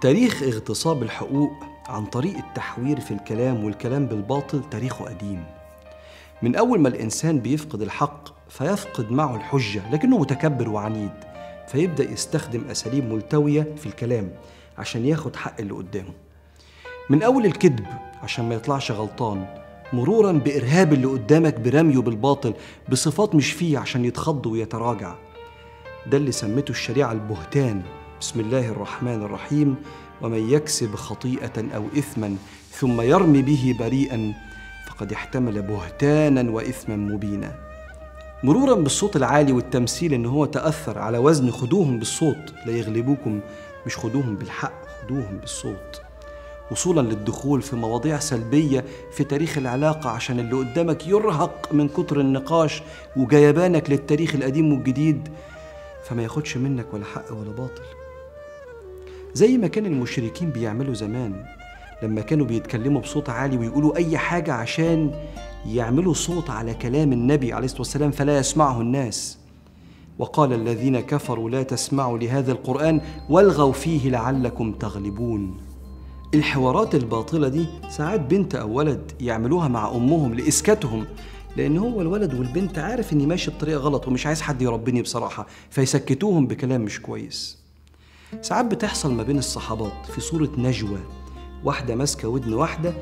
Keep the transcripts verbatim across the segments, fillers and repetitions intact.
تاريخ اغتصاب الحقوق عن طريق التحوير في الكلام والكلام بالباطل تاريخه قديم. من أول ما الإنسان بيفقد الحق فيفقد معه الحجة، لكنه متكبر وعنيد، فيبدأ يستخدم أساليب ملتوية في الكلام عشان ياخد حق اللي قدامه. من أول الكذب عشان ما يطلعش غلطان، مرورا بإرهاب اللي قدامك برميه بالباطل بصفات مش فيه عشان يتخض ويتراجع. ده اللي سمته الشريعة البهتان. بسم الله الرحمن الرحيم. ومن يكسب خطيئة أو إثما ثم يرمي به بريئا فقد احتمل بهتانا وإثما مبينا. مرورا بالصوت العالي والتمثيل إن هو تأثر على وزن خدوهم بالصوت، لا يغلبوكم، مش خدوهم بالحق، خدوهم بالصوت. وصولا للدخول في مواضيع سلبية في تاريخ العلاقة عشان اللي قدامك يرهق من كتر النقاش وجيبانك للتاريخ القديم والجديد، فما ياخدش منك ولا حق ولا باطل. زي ما كان المشركين بيعملوا زمان لما كانوا بيتكلموا بصوت عالي ويقولوا أي حاجة عشان يعملوا صوت على كلام النبي عليه الصلاة والسلام فلا يسمعه الناس. وقال الذين كفروا لا تسمعوا لهذا القرآن والغوا فيه لعلكم تغلبون. الحوارات الباطلة دي ساعات بنت أو ولد يعملوها مع أمهم لإسكاتهم، لأن هو الولد والبنت عارف إني ماشي بطريقة غلط ومش عايز حد يربيني بصراحة، فيسكتوهم بكلام مش كويس. ساعات بتحصل ما بين الصحابات في صورة نجوى، واحدة ماسكة ودن واحدة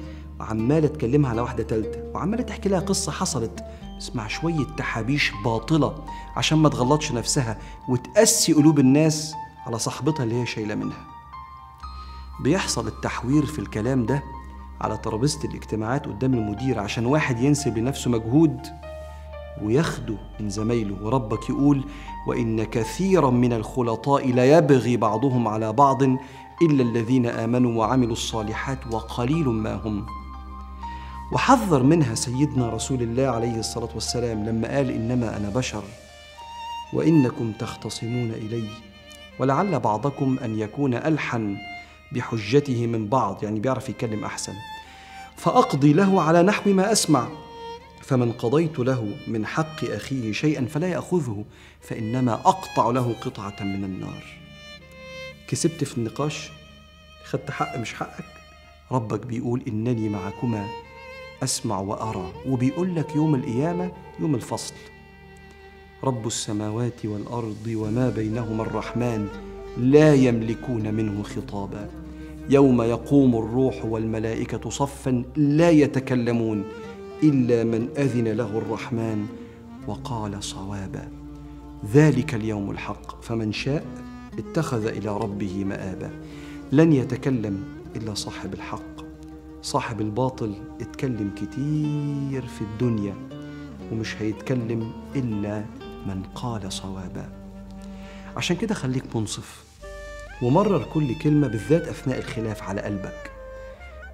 وعمالة تكلمها على واحدة تالتة وعمالة تحكي لها قصة حصلت، بس مع شوية تحابيش باطلة عشان ما تغلطش نفسها وتقسي قلوب الناس على صاحبتها اللي هي شايلة منها. بيحصل التحوير في الكلام ده على ترابيزة الاجتماعات قدام المدير عشان واحد ينسب لنفسه مجهود وياخده من زمايله، وربك يقول وإن كثيرا من الخلطاء لا يبغي بعضهم على بعض إلا الذين آمنوا وعملوا الصالحات وقليل ما هم. وحذر منها سيدنا رسول الله عليه الصلاة والسلام لما قال إنما أنا بشر وإنكم تختصمون إلي ولعل بعضكم أن يكون ألحن بحجته من بعض، يعني بيعرف يتكلم أحسن، فأقضي له على نحو ما أسمع، فمن قضيت له من حق أخيه شيئا فلا يأخذه فإنما أقطع له قطعة من النار. كسبت في النقاش، خدت حق مش حقك، ربك بيقول إنني معكما أسمع وأرى، وبيقول لك يوم القيامة يوم الفصل رب السماوات والأرض وما بينهما الرحمن لا يملكون منه خطابا يوم يقوم الروح والملائكة صفا لا يتكلمون إلا من أذن له الرحمن وقال صوابا ذلك اليوم الحق فمن شاء اتخذ إلى ربه مآبا. لن يتكلم إلا صاحب الحق. صاحب الباطل اتكلم كتير في الدنيا ومش هيتكلم إلا من قال صوابا. عشان كده خليك منصف ومرر كل كلمة بالذات أثناء الخلاف على قلبك.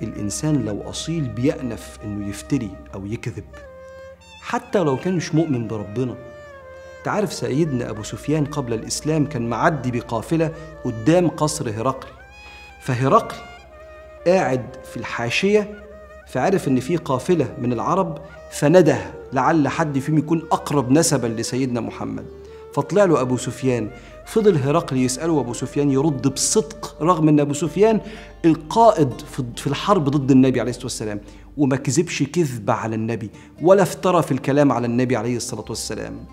الإنسان لو أصيل بيأنف إنه يفتري أو يكذب حتى لو كان مش مؤمن بربنا. تعرف سيدنا أبو سفيان قبل الإسلام كان معدي بقافلة قدام قصر هرقل، فهرقل قاعد في الحاشية فعرف إن في قافلة من العرب فنده لعل حد فيهم يكون أقرب نسبا لسيدنا محمد، فطلع له أبو سفيان. فضل هرقل يسأله، أبو سفيان يرد بصدق رغم أن أبو سفيان القائد في الحرب ضد النبي عليه الصلاة والسلام، وما كذبش كذبة على النبي ولا افترى في الكلام على النبي عليه الصلاة والسلام.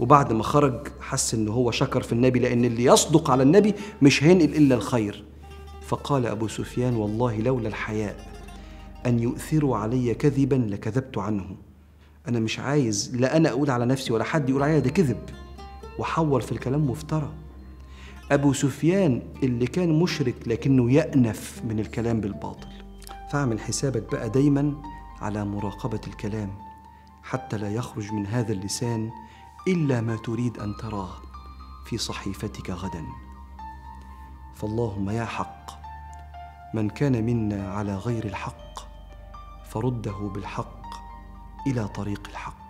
وبعد ما خرج حس أنه هو شكر في النبي، لأن اللي يصدق على النبي مش هينقل إلا الخير. فقال أبو سفيان والله لولا الحياء أن يؤثروا علي كذبا لكذبت عنه. أنا مش عايز لا أنا أقول على نفسي ولا حد يقول عليا ده كذب. وحور في الكلام وافترى. أبو سفيان اللي كان مشرك لكنه يأنف من الكلام بالباطل. فاعمل حسابك بقى دايما على مراقبة الكلام حتى لا يخرج من هذا اللسان إلا ما تريد أن تراه في صحيفتك غدا. فاللهم يا حق من كان منا على غير الحق فرده بالحق إلى طريق الحق.